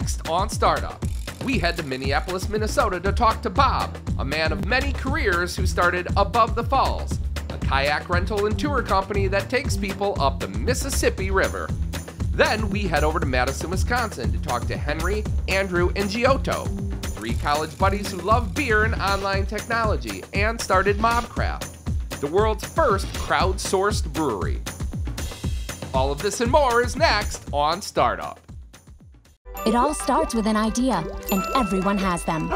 Next on Startup, we head to Minneapolis, Minnesota to talk to Bob, a man of many careers who started Above the Falls, a kayak rental and tour company that takes people up the Mississippi River. Then we head over to Madison, Wisconsin to talk to Henry, Andrew, and Giotto, three college buddies who love beer and online technology and started Mobcraft, the world's first crowdsourced brewery. All of this and more is next on Startup. It all starts with an idea, and everyone has them.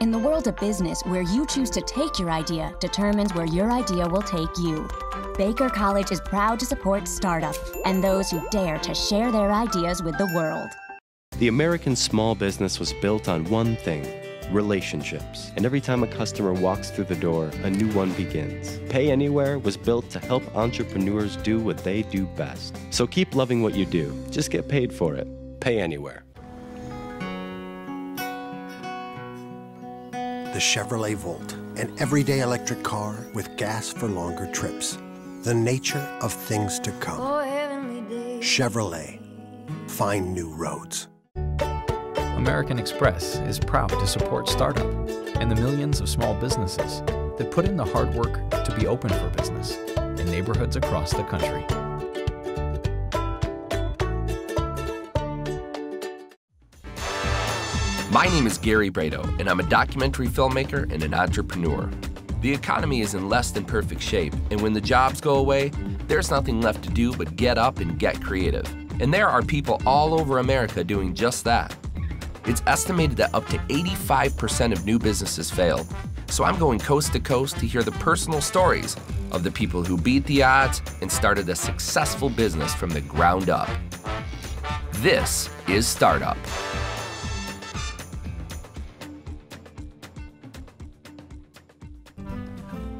In the world of business, where you choose to take your idea determines where your idea will take you. Baker College is proud to support Startup and those who dare to share their ideas with the world. The American small business was built on one thing: relationships. And every time a customer walks through the door, a new one begins. Pay Anywhere was built to help entrepreneurs do what they do best. So keep loving what you do. Just get paid for it. Pay Anywhere. The Chevrolet Volt, an everyday electric car with gas for longer trips. The nature of things to come. Oh, Chevrolet, find new roads. American Express is proud to support Startup and the millions of small businesses that put in the hard work to be open for business in neighborhoods across the country. My name is Gary Brado, and I'm a documentary filmmaker and an entrepreneur. The economy is in less than perfect shape, and when the jobs go away, there's nothing left to do but get up and get creative. And there are people all over America doing just that. It's estimated that up to 85% of new businesses fail. So I'm going coast to coast to hear the personal stories of the people who beat the odds and started a successful business from the ground up. This is Startup.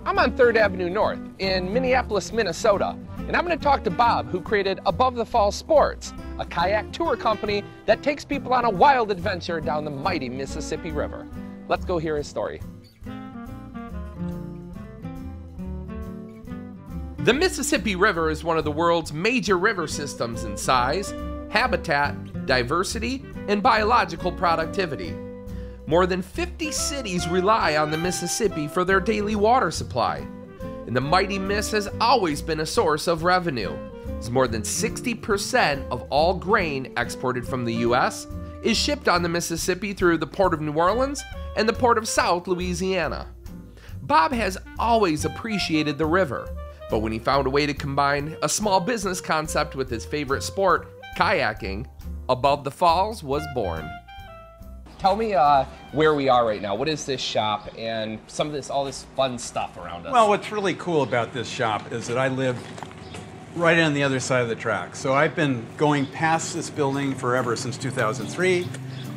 I'm on 3rd Avenue North in Minneapolis, Minnesota, and I'm going to talk to Bob, who created Above the Falls Sports, a kayak tour company that takes people on a wild adventure down the mighty Mississippi River. Let's go hear his story. The Mississippi River is one of the world's major river systems in size, habitat, diversity, and biological productivity. More than 50 cities rely on the Mississippi for their daily water supply. And the mighty Miss has always been a source of revenue, as more than 60% of all grain exported from the U.S. is shipped on the Mississippi through the Port of New Orleans and the Port of South Louisiana. Bob has always appreciated the river, but when he found a way to combine a small business concept with his favorite sport, kayaking, Above the Falls was born. Tell me where we are right now. What is this shop and some of this, all this fun stuff around us? Well, what's really cool about this shop is that I live right on the other side of the track. So I've been going past this building forever, since 2003.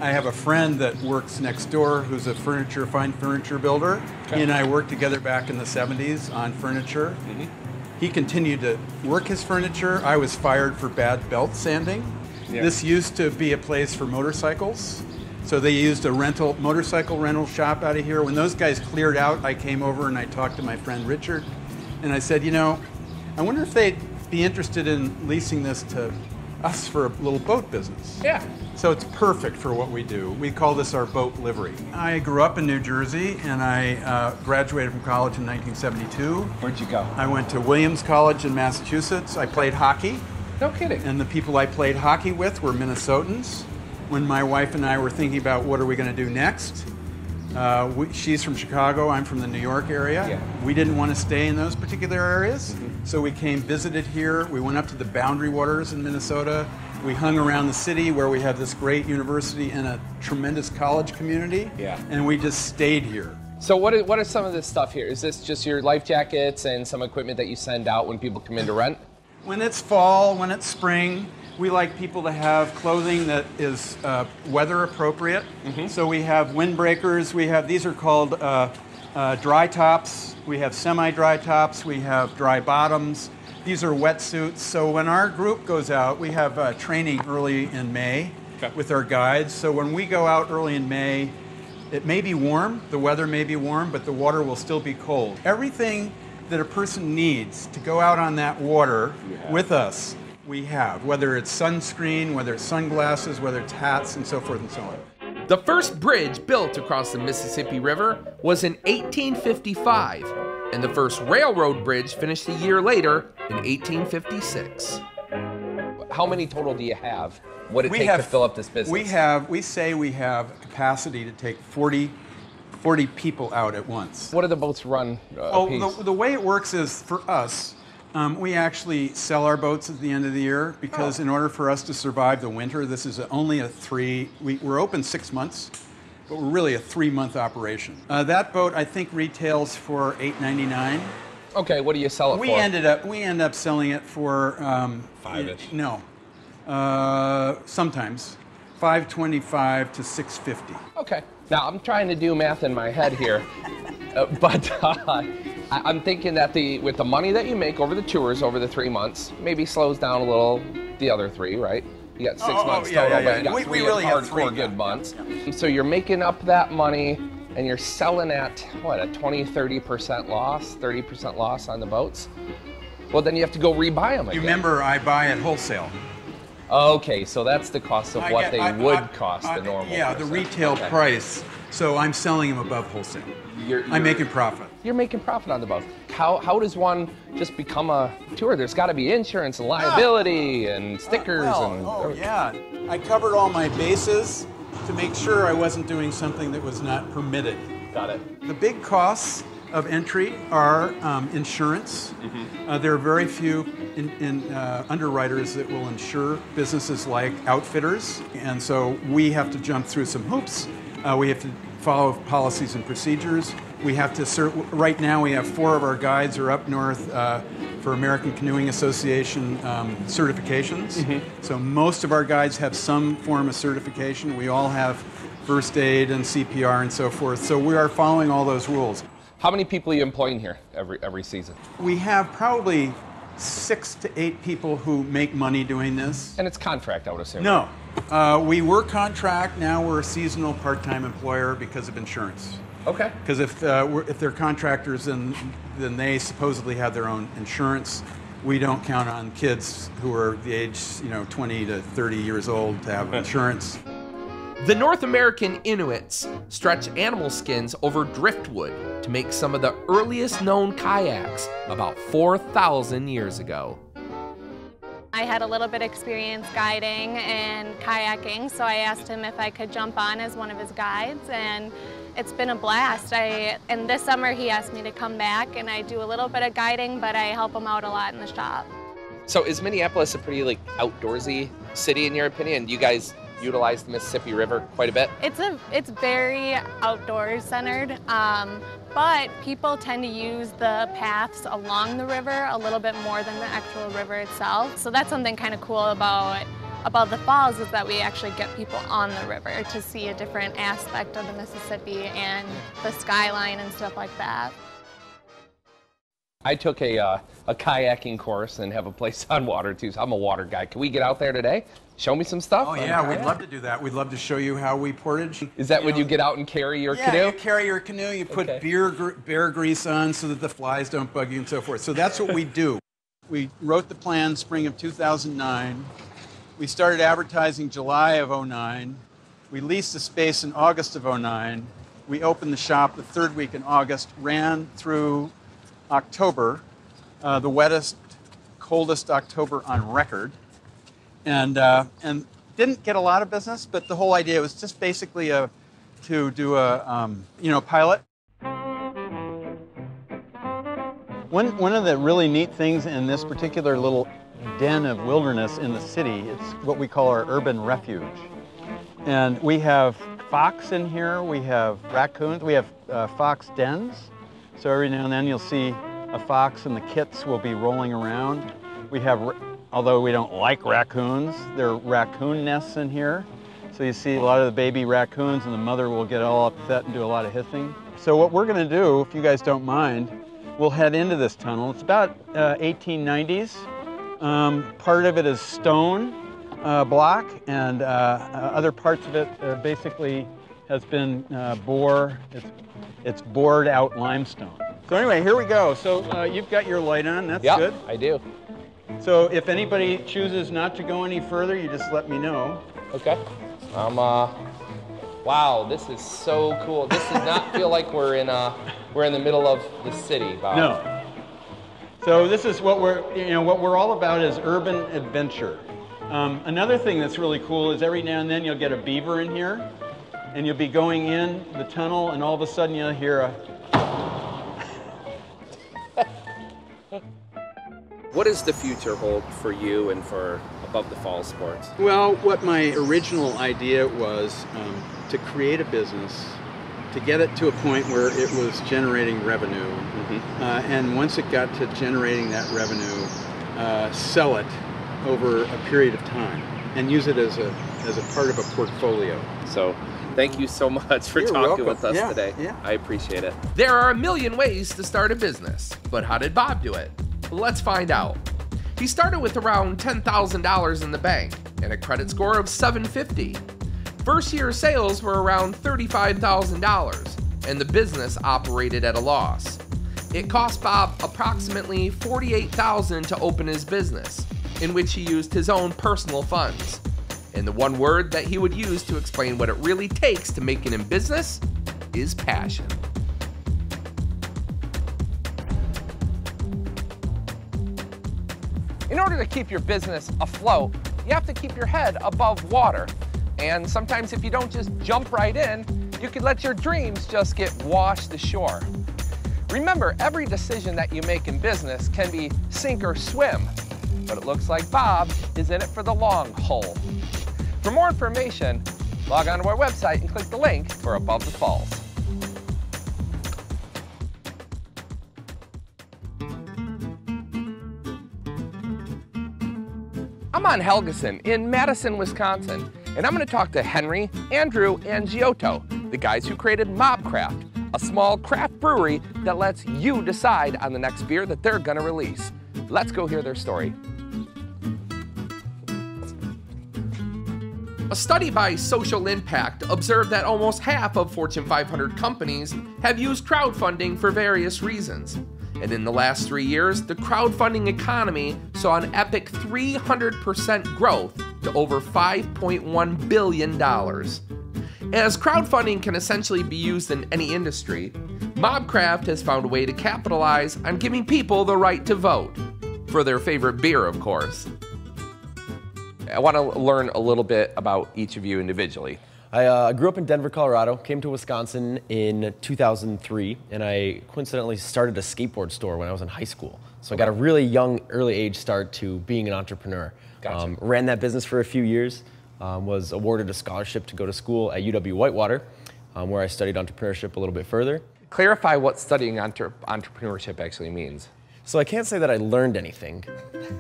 I have a friend that works next door who's a fine furniture builder. Okay. He and I worked together back in the 70s on furniture. Mm-hmm. He continued to work his furniture. I was fired for bad belt sanding. Yeah. This used to be a place for motorcycles. So they used a motorcycle rental shop out of here. When those guys cleared out, I came over and I talked to my friend Richard, and I said, you know, I wonder if they'd be interested in leasing this to us for a little boat business. Yeah. So it's perfect for what we do. We call this our boat livery. I grew up in New Jersey, and I graduated from college in 1972. Where'd you go? I went to Williams College in Massachusetts. I played hockey. No kidding. And the people I played hockey with were Minnesotans. When my wife and I were thinking about what are we going to do next, she's from Chicago, I'm from the New York area. Yeah. We didn't want to stay in those particular areas, mm-hmm. So we came, visited here. We went up to the Boundary Waters in Minnesota. We hung around the city where we have this great university and a tremendous college community, yeah. And we just stayed here. So what are some of this stuff here? Is this just your life jackets and some equipment that you send out when people come in to rent? When it's fall, when it's spring, we like people to have clothing that is weather appropriate. Mm-hmm. So we have windbreakers. We have, these are called dry tops. We have semi-dry tops. We have dry bottoms. These are wetsuits. So when our group goes out, we have training early in May, okay, with our guides. So when we go out early in May, it may be warm. The weather may be warm, but the water will still be cold. Everything that a person needs to go out on that water, yeah, with us, we have, whether it's sunscreen, whether it's sunglasses, whether it's hats, and so forth and so on. The first bridge built across the Mississippi River was in 1855, and the first railroad bridge finished a year later in 1856. How many total do you have? What it takes to fill up this business? We say we have capacity to take 40 people out at once. What do the boats run apiece? The way it works is, for us, we actually sell our boats at the end of the year because in order for us to survive the winter, this is only a we're open 6 months, but we're really a 3-month operation. That boat, I think, retails for $8.99. Okay, what do you sell it for? We end up selling it for $5-ish. No, sometimes $5.25 to $6.50. Okay. Now I'm trying to do math in my head here, but I'm thinking that with the money that you make over the tours over the 3 months, maybe slows down a little the other three, right? You got six months total, but you got three hardcore good months. Yeah. So you're making up that money, and you're selling at, what, a 20-30% loss, 30% loss on the boats? Well, then you have to go rebuy them again. You remember, I buy at wholesale. Okay, so that's the cost of what they would cost the normal. Yeah, the retail price. So I'm selling them above wholesale. I'm making profit. You're making profit on the boat. How does one just become a tour? There's got to be insurance and liability and stickers. I covered all my bases to make sure I wasn't doing something that was not permitted. Got it. The big costs of entry are insurance. Mm-hmm. There are very few underwriters that will insure businesses like outfitters, and so we have to jump through some hoops. We have to follow policies and procedures. We have to right now we have 4 of our guides are up north for American Canoeing Association certifications. Mm-hmm. So most of our guides have some form of certification. We all have first aid and CPR and so forth. So we are following all those rules. How many people are you employing here every season? We have probably 6 to 8 people who make money doing this. And it's contract, I would assume. No. We were contract. Now we're a seasonal part-time employer because of insurance. Okay. Because if they're contractors, then they supposedly have their own insurance. We don't count on kids who are the age, 20 to 30 years old to have insurance. The North American Inuits stretch animal skins over driftwood to make some of the earliest known kayaks about 4,000 years ago. I had a little bit of experience guiding and kayaking, so I asked him if I could jump on as one of his guides, and it's been a blast. And this summer he asked me to come back, and I do a little bit of guiding, but I help him out a lot in the shop. So is Minneapolis a pretty outdoorsy city in your opinion? Do you guys utilize the Mississippi River quite a bit? It's very outdoors centered, but people tend to use the paths along the river a little bit more than the actual river itself. So that's something kind of cool about Above the Falls is that we actually get people on the river to see a different aspect of the Mississippi and the skyline and stuff like that. I took a kayaking course and have a place on water too, so I'm a water guy. Can we get out there today? Show me some stuff? Oh yeah, we'd love to do that. We'd love to show you how we portage. Is that when you get out and carry your canoe? Yeah, you carry your canoe, you put bear grease on so that the flies don't bug you and so forth. So that's what we do. We wrote the plan spring of 2009. We started advertising July of 2009. We leased the space in August of 2009. We opened the shop the 3rd week in August, ran through October, the wettest, coldest October on record, and didn't get a lot of business, but the whole idea was just basically to do a pilot. One of the really neat things in this particular little den of wilderness in the city, it's what we call our urban refuge, and we have fox in here, we have raccoons, we have fox dens. So every now and then you'll see a fox and the kits will be rolling around. We have, although we don't like raccoons, there are raccoon nests in here. So you see a lot of the baby raccoons and the mother will get all upset and do a lot of hissing. So what we're gonna do, if you guys don't mind, we'll head into this tunnel. It's about 1890s. Part of it is stone block, and other parts of it are basically has been it's bored out limestone. So anyway, here we go. So you've got your light on, that's good. I do. So if anybody chooses not to go any further, you just let me know. Okay. Wow, this is so cool. This does not feel like we're in the middle of the city, Bob. No. So this is what we're all about is urban adventure. Another thing that's really cool is every now and then you'll get a beaver in here, and you'll be going in the tunnel, and all of a sudden you'll hear a. What does the future hold for you and for Above the Falls Sports? Well, what my original idea was to create a business, to get it to a point where it was generating revenue, and once it got to generating that revenue, sell it over a period of time and use it as a part of a portfolio. So thank you so much for talking with us today. Yeah. I appreciate it. There are a million ways to start a business, but how did Bob do it? Let's find out. He started with around $10,000 in the bank and a credit score of 750. First year sales were around $35,000 and the business operated at a loss. It cost Bob approximately $48,000 to open his business, in which he used his own personal funds. And the one word that he would use to explain what it really takes to make it in business is passion. In order to keep your business afloat, you have to keep your head above water. And sometimes if you don't just jump right in, you could let your dreams just get washed ashore. Remember, every decision that you make in business can be sink or swim, but it looks like Bob is in it for the long haul. For more information, log on to our website and click the link for Above the Falls. I'm on Helgeson in Madison, Wisconsin, and I'm going to talk to Henry, Andrew, and Giotto, the guys who created Mobcraft, a small craft brewery that lets you decide on the next beer that they're going to release. Let's go hear their story. A study by Social Impact observed that almost half of Fortune 500 companies have used crowdfunding for various reasons. And in the last 3 years, the crowdfunding economy saw an epic 300% growth to over $5.1 billion. As crowdfunding can essentially be used in any industry, Mobcraft has found a way to capitalize on giving people the right to vote. For their favorite beer, of course. I want to learn a little bit about each of you individually. I grew up in Denver, Colorado, came to Wisconsin in 2003, and I coincidentally started a skateboard store when I was in high school. So I got a really young, early age start to being an entrepreneur. Gotcha. Ran that business for a few years, was awarded a scholarship to go to school at UW-Whitewater, where I studied entrepreneurship a little bit further. Clarify what studying entrepreneurship actually means. So I can't say that I learned anything,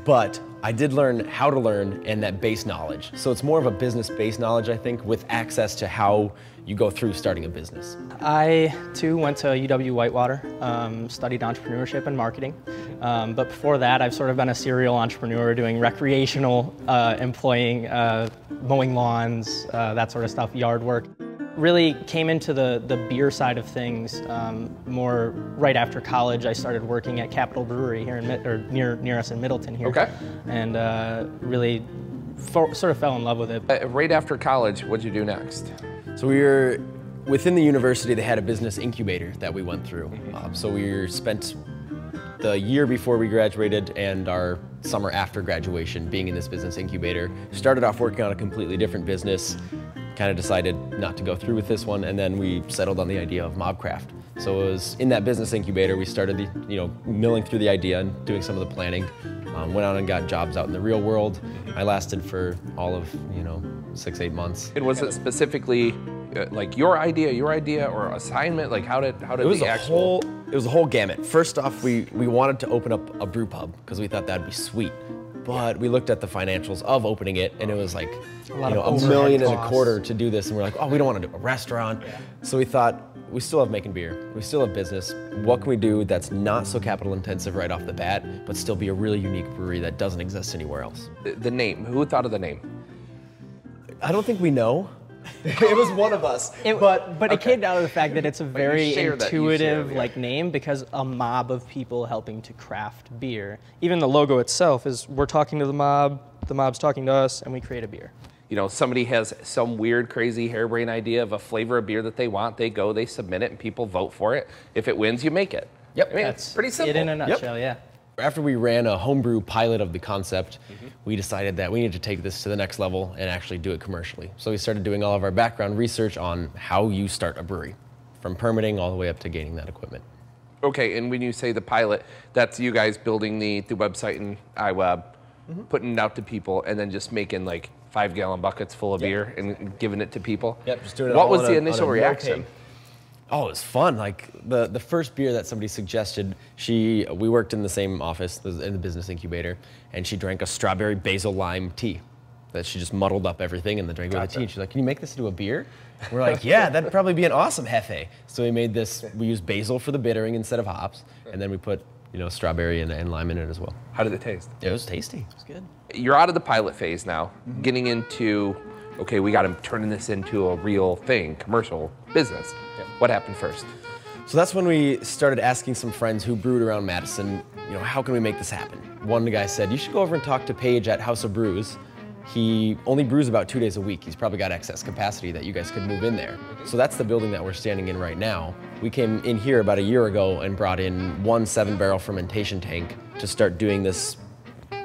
but I did learn how to learn and that base knowledge. So it's more of a business-based knowledge, I think, with access to how you go through starting a business. I, too, went to UW-Whitewater, studied entrepreneurship and marketing. But before that, I've sort of been a serial entrepreneur doing recreational employing, mowing lawns, that sort of stuff, yard work. Really came into the beer side of things more right after college. I started working at Capital Brewery here in near us in Middleton here. Okay. And really sort of fell in love with it. Right after college, what'd you do next? So we were within the university. They had a business incubator that we went through. So we spent the year before we graduated and our summer after graduation being in this business incubator. Started off working on a completely different business. Kind of decided not to go through with this one, and then we settled on the idea of Mobcraft. So it was in that business incubator we started, milling through the idea and doing some of the planning. Went out and got jobs out in the real world. I lasted for all of 6-8 months. It was it specifically like your idea, or assignment? Like how did the actual? It was a whole gamut. First off, we wanted to open up a brew pub because we thought that'd be sweet. But we looked at the financials of opening it, and it was like $1.25 million to do this, and we're like, oh, we don't want to do a restaurant. Yeah. So we thought, we still have making beer, we still have business. What can we do that's not so capital intensive right off the bat, but still be a really unique brewery that doesn't exist anywhere else? The name, who thought of the name? I don't think we know. It was one of us. But it came down to the fact that it's a very intuitive like name, because a mob of people helping to craft beer. Even the logo itself is, we're talking to the mob, the mob's talking to us, and we create a beer. You know, somebody has some weird, crazy, harebrained idea of a flavor of beer that they want. They go, they submit it, and people vote for it. If it wins, you make it. Yep, I mean, that's pretty simple. It in a nutshell, yeah. After we ran a homebrew pilot of the concept, we decided that we needed to take this to the next level and actually do it commercially. So we started doing all of our background research on how you start a brewery, from permitting all the way up to gaining that equipment. Okay, and when you say the pilot, that's you guys building the website and iWeb, putting it out to people, and then just making like 5-gallon buckets full of beer and giving it to people. Yep, just doing it. What was the initial reaction? Oh, it was fun. Like the first beer that somebody suggested, we worked in the same office in the business incubator, and she drank a strawberry basil lime tea that she just muddled up everything and then drank with the tea. And she's like, "Can you make this into a beer?" And we're like, "Yeah, that'd probably be an awesome hefe." So we made this. We used basil for the bittering instead of hops, and then we put strawberry and lime in it as well. How did it taste? It was tasty. It was good. You're out of the pilot phase now, getting into, okay, we got to turn this into a real thing, commercial business. Yep. What happened first? So that's when we started asking some friends who brewed around Madison, how can we make this happen? One guy said, you should go over and talk to Paige at House of Brews. He only brews about 2 days a week. He's probably got excess capacity that you guys could move in there. So that's the building that we're standing in right now. We came in here about a year ago and brought in 1 7-barrel fermentation tank to start doing this,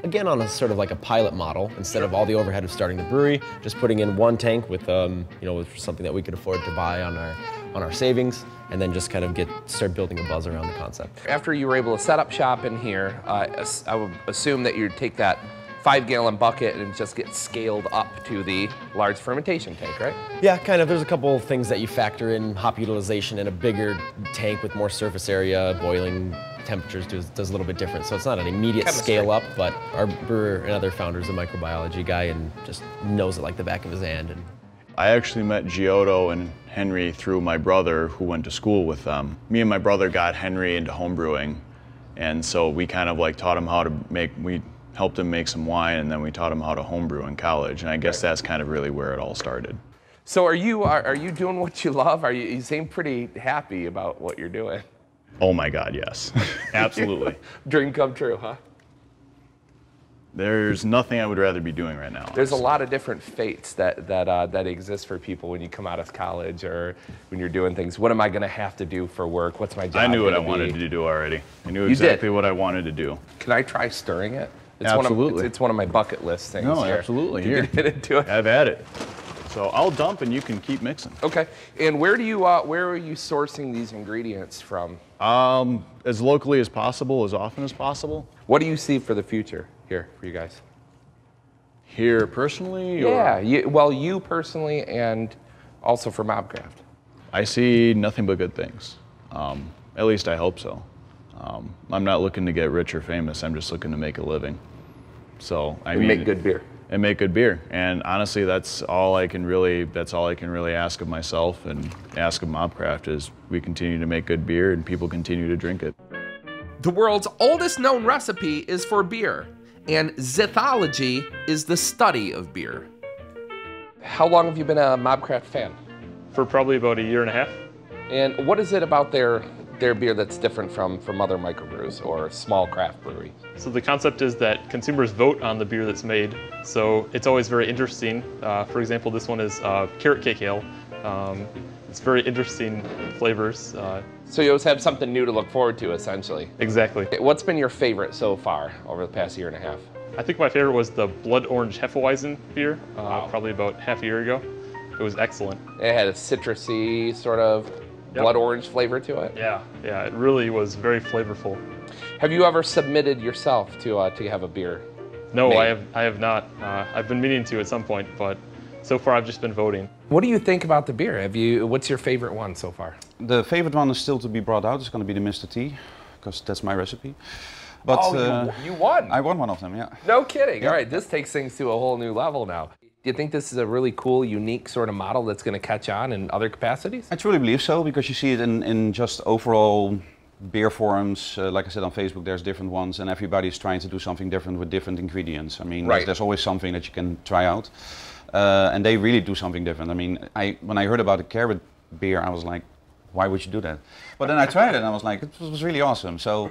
again, on a sort of like a pilot model. Instead of all the overhead of starting the brewery, just putting in one tank with, with something that we could afford to buy on our savings, and then just kind of start building a buzz around the concept. After you were able to set up shop in here, I would assume that you'd take that 5-gallon bucket and just get scaled up to the large fermentation tank, right? Yeah, kind of. There's a couple of things that you factor in, hop utilization, and a bigger tank with more surface area, boiling temperatures does a little bit different. So it's not an immediate scale up, but our brewer and other founder's a microbiology guy and just knows it like the back of his hand. And I actually met Giotto and Henry through my brother, who went to school with them. Me and my brother got Henry into homebrewing, and so we kind of like taught him how to make, helped him make some wine, and then we taught him how to homebrew in college, and I guess that's kind of really where it all started. So are you doing what you love? You seem pretty happy about what you're doing. Oh my God, yes. Absolutely. Dream come true, huh? There's nothing I would rather be doing right now. There's a lot of different fates that exist for people when you come out of college or when you're doing things. What am I gonna have to do for work? What's my job? I knew what I wanted to do already. I knew exactly what I wanted to do. Can I try stirring it? It's absolutely. It's one of my bucket list things. No, here. Absolutely. You can get into it. I've had it. So I'll dump and you can keep mixing. Okay. And where are you sourcing these ingredients from? As locally as possible, as often as possible. What do you see for the future here for you guys? Here personally? Yeah. Or? You personally, and also for Mobcraft. I see nothing but good things. At least I hope so. I'm not looking to get rich or famous. I'm just looking to make a living. So I mean, make good beer. And make good beer. And honestly, that's all I can really ask of myself and ask of Mobcraft is we continue to make good beer and people continue to drink it. The world's oldest known recipe is for beer, and zithology is the study of beer. How long have you been a Mobcraft fan? For probably about a year and a half. And what is it about their beer that's different from other microbrews or small craft brewery? So the concept is that consumers vote on the beer that's made, so it's always very interesting. For example, this one is carrot cake ale. It's very interesting flavors. So you always have something new to look forward to, essentially. Exactly. What's been your favorite so far over the past year and a half? I think my favorite was the blood orange Hefeweizen beer, probably about half a year ago. It was excellent. It had a citrusy sort of blood orange flavor to it. Yeah, it really was very flavorful. Have you ever submitted yourself to have a beer? No, I have not. I've been meaning to at some point, but so far I've just been voting. What do you think about the beer? What's your favorite one so far? The favorite one is still to be brought out. It's going to be the Mr. T, because that's my recipe. But you won. I won one of them, yeah. No kidding. Yeah. All right, this takes things to a whole new level now. Do you think this is a really cool, unique sort of model that's going to catch on in other capacities? I truly believe so, because you see it in just overall beer forums. Like I said, on Facebook, there's different ones, and everybody's trying to do something different with different ingredients. I mean, there's always something that you can try out. And they really do something different. I mean, when I heard about the carrot beer, I was like, why would you do that? But then I tried it and I was like, it was really awesome. So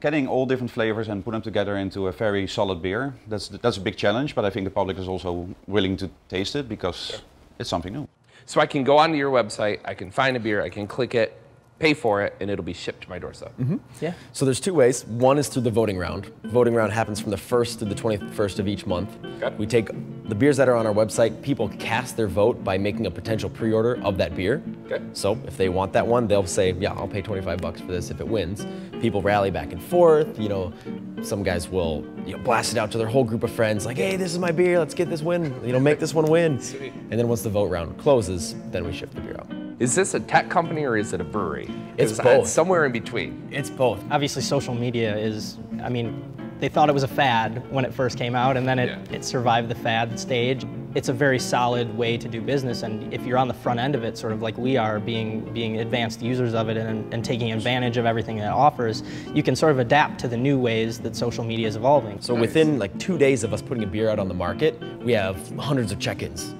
getting all different flavors and put them together into a very solid beer, that's a big challenge, but I think the public is also willing to taste it because it's something new. So I can go onto your website, I can find a beer, I can click it, pay for it, and it'll be shipped to my doorstep. Mm-hmm. Yeah. So there's two ways. One is through the voting round. Voting round happens from the 1st to the 21st of each month. Okay. We take the beers that are on our website, people cast their vote by making a potential pre-order of that beer. Okay. So if they want that one, they'll say, yeah, I'll pay 25 bucks for this if it wins. People rally back and forth, you know, some guys will blast it out to their whole group of friends, like, hey, this is my beer, let's get this win, make this one win. Sweet. And then once the vote round closes, then we ship the beer out. Is this a tech company or is it a brewery? It's both. It's somewhere in between. It's both. Obviously, social media is, I mean, they thought it was a fad when it first came out, and then it survived the fad stage. It's a very solid way to do business, and if you're on the front end of it, sort of like we are, being advanced users of it and taking advantage of everything that it offers, you can sort of adapt to the new ways that social media is evolving. So within like 2 days of us putting a beer out on the market, we have hundreds of check-ins.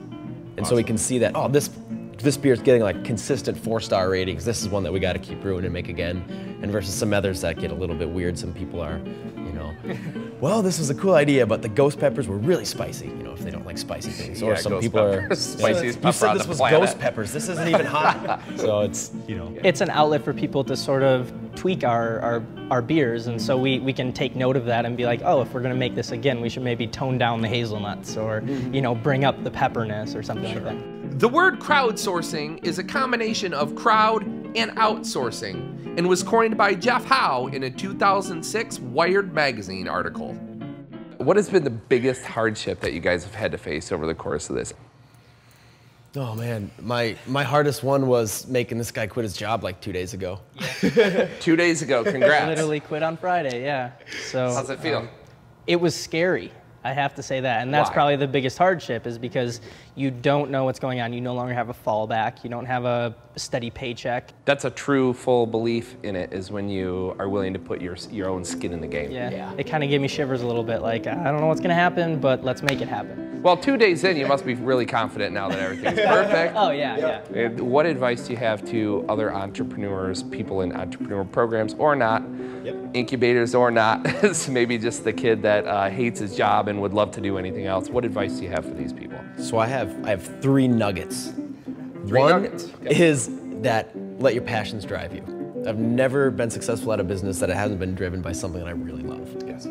And so we can see that, oh, this beer's getting like consistent 4-star ratings. This is one that we got to keep brewing and make again. And versus some others that get a little bit weird. Some people are, well, this was a cool idea, but the ghost peppers were really spicy. You know, if they don't like spicy things, or some people are spiciest pepper on the planet. You said this was ghost peppers. This isn't even hot. So it's it's an outlet for people to sort of tweak our beers, and so we can take note of that and be like, oh, if we're going to make this again, we should maybe tone down the hazelnuts or bring up the pepperness or something like that. The word crowdsourcing is a combination of crowd and outsourcing, and was coined by Jeff Howe in a 2006 Wired magazine article. What has been the biggest hardship that you guys have had to face over the course of this? Oh man, my hardest one was making this guy quit his job like 2 days ago. Yeah. 2 days ago, congrats. Literally quit on Friday, yeah. So how's it feel? It was scary. I have to say that, and that's probably the biggest hardship, is because you don't know what's going on. You no longer have a fallback. You don't have a steady paycheck. That's a true full belief in it, is when you are willing to put your own skin in the game. Yeah, it kind of gave me shivers a little bit, like, I don't know what's gonna happen, but let's make it happen. Well, 2 days in, you must be really confident now that everything's perfect. Oh, yeah. What advice do you have to other entrepreneurs, people in entrepreneur programs or not, incubators or not, maybe just the kid that hates his job and would love to do anything else? What advice do you have for these people? So I have three nuggets. One is that let your passions drive you. I've never been successful at a business that hasn't been driven by something that I really love. Yes.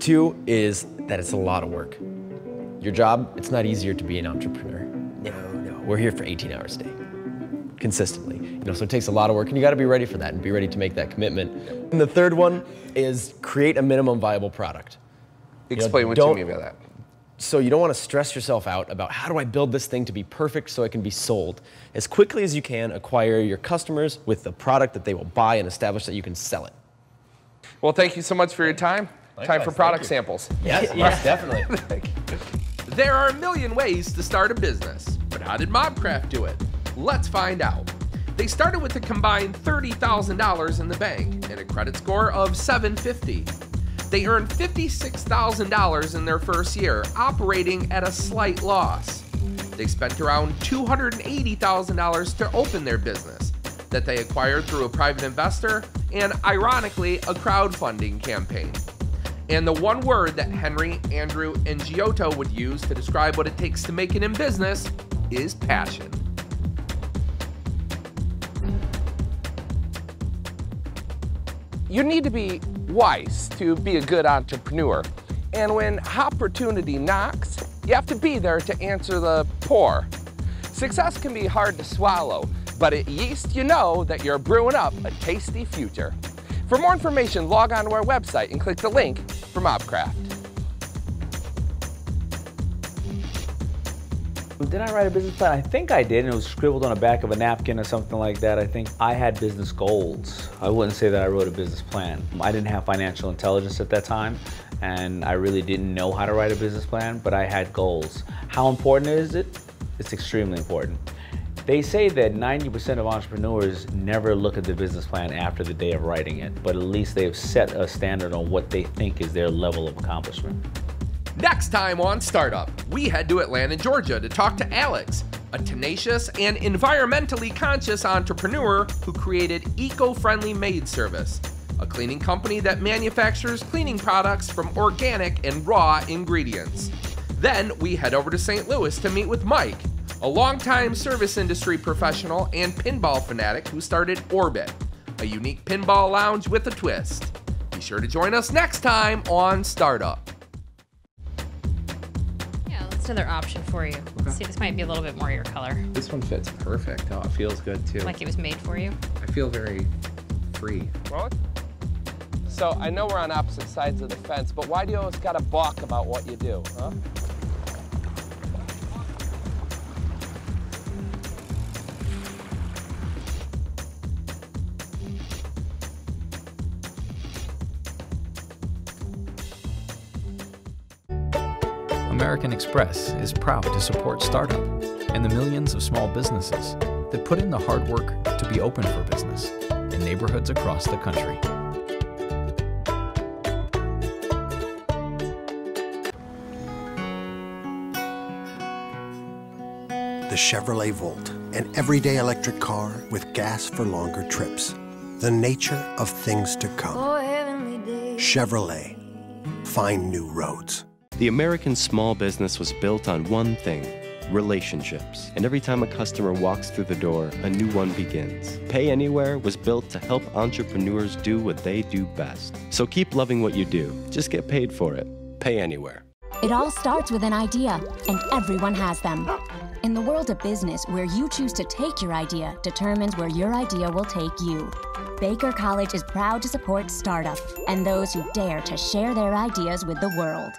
Two is that it's a lot of work. Your job, it's not easier to be an entrepreneur. No. We're here for 18 hours a day, consistently. So it takes a lot of work, and you got to be ready for that and be ready to make that commitment. And the third one is create a minimum viable product. Explain what you mean by that. So you don't want to stress yourself out about how do I build this thing to be perfect so it can be sold. As quickly as you can, acquire your customers with the product that they will buy and establish that you can sell it. Well, thank you so much for your time. Time for product samples. Yes, definitely. Thank you. There are a million ways to start a business, but how did Mobcraft do it? Let's find out. They started with a combined $30,000 in the bank and a credit score of 750. They earned $56,000 in their first year, operating at a slight loss. They spent around $280,000 to open their business, that they acquired through a private investor and, ironically, a crowdfunding campaign. And the one word that Henry, Andrew, and Giotto would use to describe what it takes to make it in business is passion. You need to be wise to be a good entrepreneur. And when opportunity knocks, you have to be there to answer the pour. Success can be hard to swallow, but at yeast you know that you're brewing up a tasty future. For more information, log on to our website and click the link for Mobcraft. Did I write a business plan? I think I did, and it was scribbled on the back of a napkin or something like that. I think I had business goals. I wouldn't say that I wrote a business plan. I didn't have financial intelligence at that time, and I really didn't know how to write a business plan, but I had goals. How important is it? It's extremely important. They say that 90% of entrepreneurs never look at the business plan after the day of writing it, but at least they've set a standard on what they think is their level of accomplishment. Next time on Startup, we head to Atlanta, Georgia to talk to Alex, a tenacious and environmentally conscious entrepreneur who created Eco-Friendly Maid Service, a cleaning company that manufactures cleaning products from organic and raw ingredients. Then we head over to St. Louis to meet with Mike, a longtime service industry professional and pinball fanatic who started Orbit, a unique pinball lounge with a twist. Be sure to join us next time on Startup. Another option for you. Okay. See, this might be a little bit more your color. This one fits perfect. Oh, it feels good too. Like it was made for you. I feel very free. What? So I know we're on opposite sides of the fence, but why do you always gotta balk about what you do, huh? American Express is proud to support Startup and the millions of small businesses that put in the hard work to be open for business in neighborhoods across the country. The Chevrolet Volt, an everyday electric car with gas for longer trips. The nature of things to come. Chevrolet, find new roads. The American small business was built on one thing, relationships. And every time a customer walks through the door, a new one begins. Pay Anywhere was built to help entrepreneurs do what they do best. So keep loving what you do. Just get paid for it. Pay Anywhere. It all starts with an idea, and everyone has them. In the world of business, where you choose to take your idea determines where your idea will take you. Baker College is proud to support Startup and those who dare to share their ideas with the world.